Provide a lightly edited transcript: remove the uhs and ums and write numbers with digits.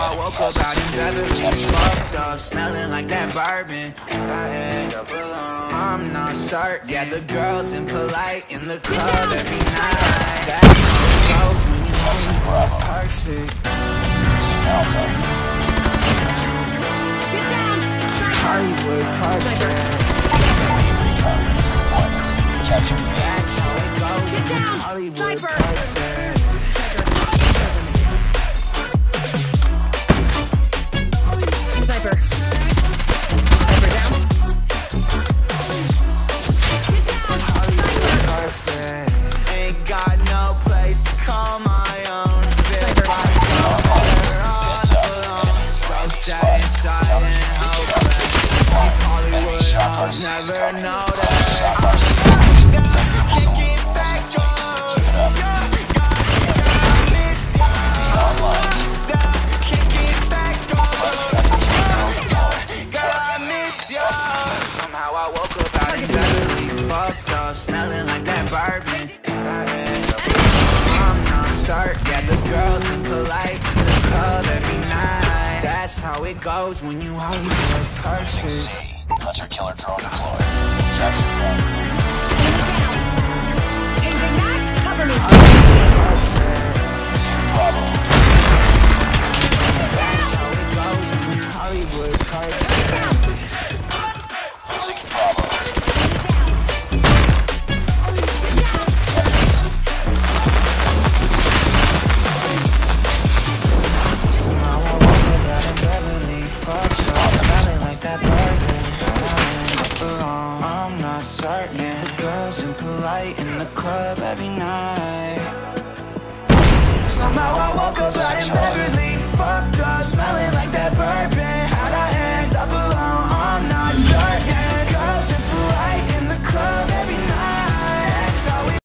I woke up out in Beverly, fucked up, smelling like that bourbon. I end up alone, I'm not certain. Yeah, the girls impolite in the club every night. That's how it goes when you ain't perfect. Hollywood perfect. That's how it goes when you ain't Hollywood perfect. Never know somehow I woke up out in Beverly, fucked up, smelling like that bourbon. I'm not certain. Yeah, the girls impolite in the club every night. That's how it goes when you hold your person. Hunter killer drone deployed. Capture one. And do not cover me. Mr. Bravo. That's how it goes in Hollywood. Music Bravo. Somehow I woke up in Beverly, fucked up, smelling like that bourbon. I'm not certain. The girls impolite in the club every night. Somehow I woke up out in Beverly, fucked.